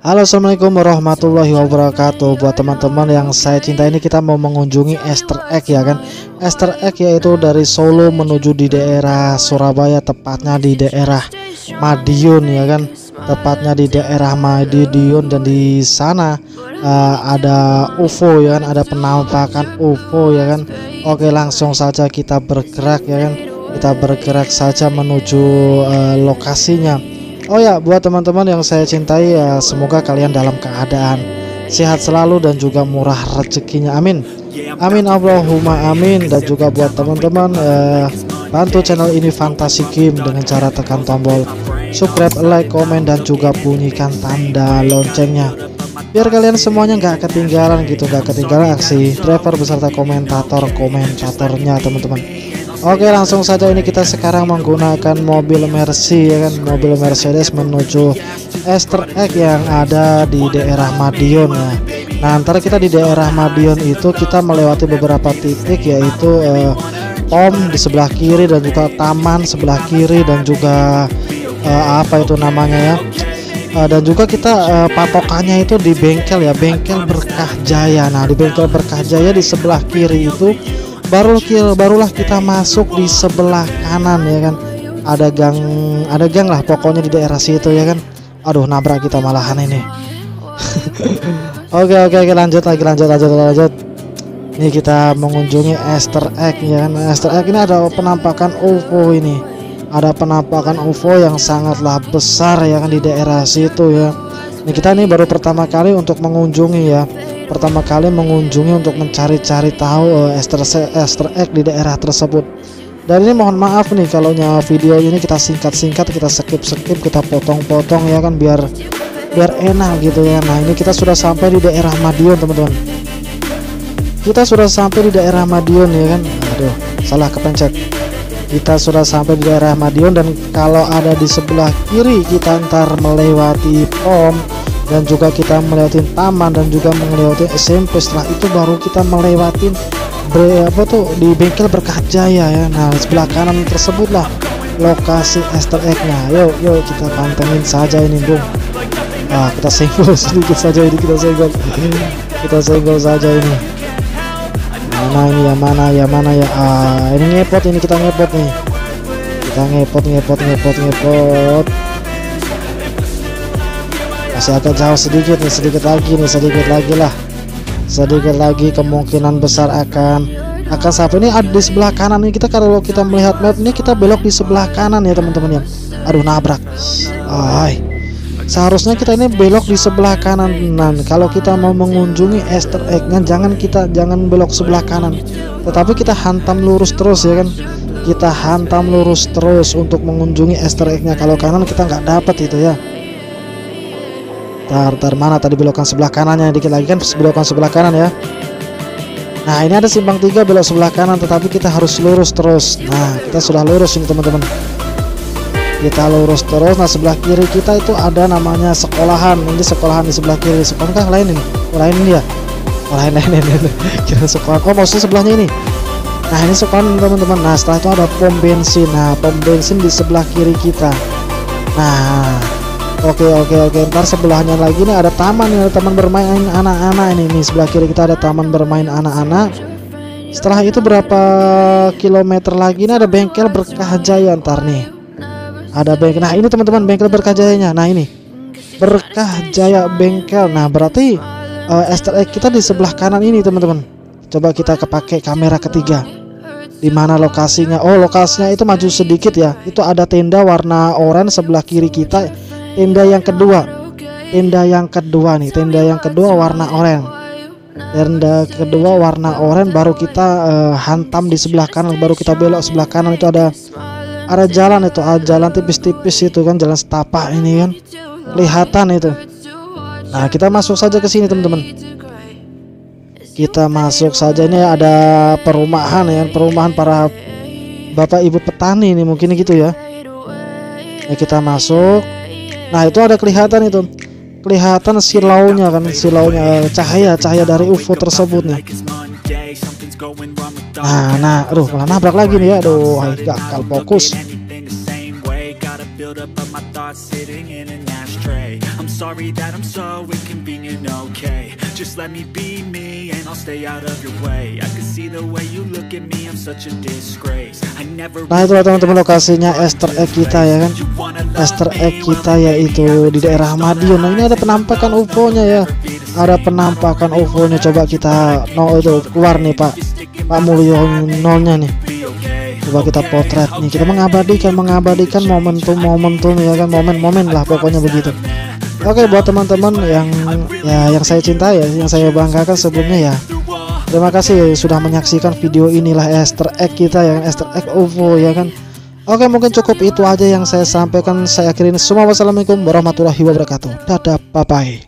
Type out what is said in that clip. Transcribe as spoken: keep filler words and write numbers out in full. Halo, assalamualaikum warahmatullahi wabarakatuh. Buat teman-teman yang saya cinta, ini kita mau mengunjungi Easter egg ya kan. Easter egg yaitu dari Solo menuju di daerah Surabaya, tepatnya di daerah Madiun ya kan, tepatnya di daerah Madiun. Dan di sana uh, ada U F O ya kan, ada penampakan U F O ya kan. Oke, langsung saja kita bergerak ya kan, kita bergerak saja menuju uh, lokasinya. Oh ya, buat teman-teman yang saya cintai, ya semoga kalian dalam keadaan sehat selalu dan juga murah rezekinya. Amin. Amin Allahumma amin. Dan juga buat teman-teman eh, bantu channel ini Fantasy Games dengan cara tekan tombol subscribe, like, komen, dan juga bunyikan tanda loncengnya, biar kalian semuanya nggak ketinggalan gitu, nggak ketinggalan aksi driver beserta komentator-komentatornya teman-teman. Oke, langsung saja ini kita sekarang menggunakan mobil Mercy ya kan, mobil Mercedes menuju Easter egg yang ada di daerah Madiun ya. Nah, ntar kita di daerah Madiun itu kita melewati beberapa titik, yaitu eh, pom di sebelah kiri dan juga taman sebelah kiri, dan juga eh, apa itu namanya ya, eh, dan juga kita eh, patokannya itu di bengkel ya, Bengkel Berkah Jaya. Nah, di Bengkel Berkah Jaya di sebelah kiri itu baru barulah kita masuk di sebelah kanan ya kan, ada gang ada gang lah pokoknya di daerah situ ya kan. Aduh, nabrak kita malahan ini. Oke oke oke, lanjut lagi lanjut lanjut lanjut. Ini kita mengunjungi Easter egg ya kan. Easter egg ini ada penampakan U F O ini. Ada penampakan U F O yang sangatlah besar ya kan di daerah situ ya. Ini kita nih baru pertama kali untuk mengunjungi ya. Pertama kali mengunjungi untuk mencari-cari tahu Easter egg di daerah tersebut. Dan ini mohon maaf nih kalau video ini kita singkat-singkat, kita skip-skip, kita potong-potong ya kan, biar biar enak gitu ya. Nah, ini kita sudah sampai di daerah Madiun teman-teman. Kita sudah sampai di daerah Madiun ya kan. Aduh, salah kepencet. Kita sudah sampai di daerah Madiun, dan kalau ada di sebelah kiri kita ntar melewati pom, dan juga kita melewati taman, dan juga melewati S M P. Setelah itu baru kita melewati apa tuh di Bengkel Berkah Jaya ya. Nah, sebelah kanan tersebutlah lokasi Easter egg-nya. Yuk yuk kita pantengin saja ini bung. Nah, kita senggol sedikit saja ini, kita senggol kita senggol saja ini. Mana ini ya, mana ya, mana ya. Ah, ini ngepot, ini kita ngepot nih, kita ngepot ngepot ngepot ngepot masih agak jauh sedikit nih, sedikit lagi nih, sedikit lagi lah, sedikit lagi kemungkinan besar akan akan sampai. Ini ada di sebelah kanan nih, kita kalau kita melihat map ini kita belok di sebelah kanan ya teman-teman ya. Aduh, nabrak. Ay, seharusnya kita ini belok di sebelah kanan. Nah, kalau kita mau mengunjungi Easter egg-nya, jangan kita jangan belok sebelah kanan, tetapi kita hantam lurus terus ya kan, kita hantam lurus terus untuk mengunjungi Easter egg-nya. Kalau kanan kita nggak dapat itu ya. Tar, tar, mana tadi belokan sebelah kanannya, dikit lagi kan belokan sebelah kanan ya. Nah, ini ada simpang tiga belok sebelah kanan, tetapi kita harus lurus terus. Nah, kita sudah lurus ini teman-teman, kita lurus terus. Nah, sebelah kiri kita itu ada namanya sekolahan. Ini sekolahan di sebelah kiri, sekolah lain ini, lain ini ya, lain lain ini kira sekolah. Oh, maksudnya sebelahnya ini. Nah, ini sekolahan teman-teman. Nah, setelah itu ada pom bensin. Nah, pom bensin di sebelah kiri kita. Nah, Oke oke oke ntar sebelahnya lagi nih ada taman, ada taman bermain anak-anak ini. Nih sebelah kiri kita ada taman bermain anak-anak. Setelah itu berapa kilometer lagi nih ada Bengkel Berkah Jaya ntar nih. Ada bengkel. Nah, ini teman-teman Bengkel Berkah Jayanya. Nah, ini Berkah Jaya Bengkel. Nah, berarti uh, Easter egg kita di sebelah kanan ini teman-teman. Coba kita kepake kamera ketiga. Di mana lokasinya? Oh, lokasinya itu maju sedikit ya. Itu ada tenda warna orange sebelah kiri kita. Tenda yang kedua, tenda yang kedua nih, tenda yang kedua warna oranye, tenda kedua warna oranye. Baru kita uh, hantam di sebelah kanan, baru kita belok sebelah kanan itu ada ada jalan itu, ada jalan tipis-tipis itu kan, jalan setapak ini kan, kelihatan itu. Nah, kita masuk saja ke sini teman-teman. Kita masuk saja ini ada perumahan ya, perumahan para bapak ibu petani ini mungkin gitu ya. Nah, kita masuk. Nah, itu ada kelihatan itu, kelihatan silaunya kan, silaunya cahaya cahaya dari U F O tersebut nih. Nah, nah, aduh, malah nabrak lagi nih ya, aduh, gagal fokus. sorry that I'm so inconvenient, okay. Just let me be me and I'll stay out of your way. I can see the way you look at me, I'm such a disgrace. I never. Nah, itulah teman-teman lokasinya Easter egg kita ya kan. Easter egg kita yaitu di daerah Madiun. Nah, ini ada penampakan U F O-nya ya. Ada penampakan U F O-nya, coba kita no itu keluar nih Pak. Pak Mulyono-nya nih. Coba kita potret nih, kita mengabadikan mengabadikan momentum-momentum ya kan, momen-momen lah pokoknya begitu. Oke, buat teman-teman yang ya yang saya cintai ya, yang saya banggakan sebelumnya ya. Terima kasih sudah menyaksikan video inilah Easter egg kita ya, Easter egg U F O ya kan. Oke, mungkin cukup itu aja yang saya sampaikan. Saya akhirin semua. Wassalamualaikum warahmatullahi wabarakatuh. Dadah, bye bye.